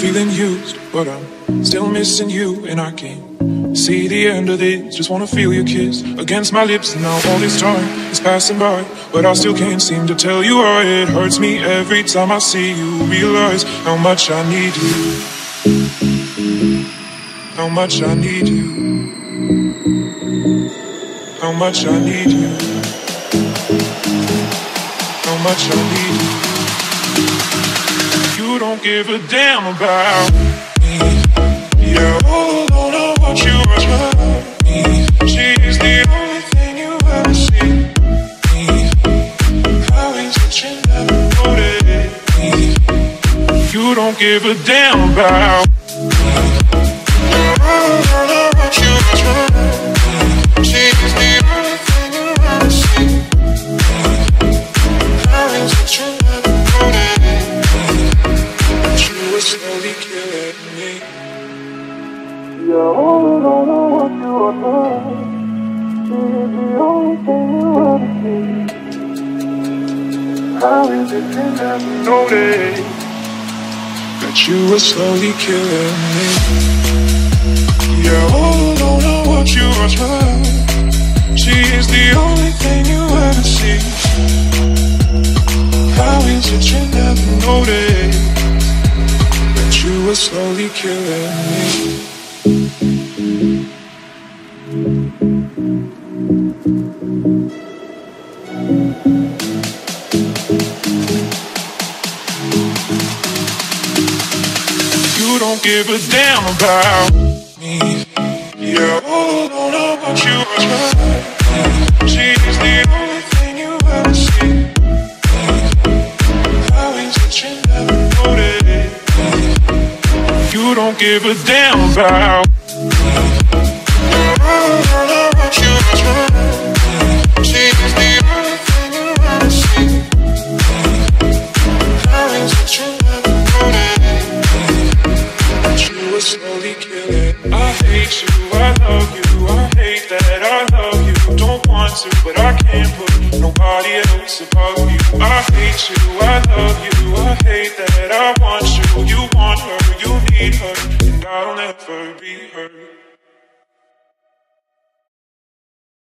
Feeling used, but I'm still missing you, and I can't see the end of this. Just wanna feel your kiss against my lips. And now all this time is passing by, but I still can't seem to tell you why. It hurts me every time I see you. Realize how much I need you, how much I need you, how much I need you, how much I need you. You don't give a damn about me. You're all alone, I watch you rush by me. She's the only thing you ever see me. How is it you never noticed me? You don't give a damn about me. You're all alone, I watch you rush by me. She's the only thing you ever see. Yeah, all alone, I want you alone. She is the only thing you ever see. How is it you never noticed that you were slowly killing me? Yeah, all alone, I want you alone. She is the only thing you ever see. How is it you never noticed that you were slowly killing me? Give a damn about me. You're all alone, I want you rush by me. She's the only thing you ever see me. How is it you never noticed me? You don't give a damn about me. You're all alone, I want you rush by me. She's the only thing you ever see me. How is it you never noticed? Slowly kill it. I hate you, I love you, I hate that I love you. Don't want to, but I can't put nobody else above you. I hate you, I love you,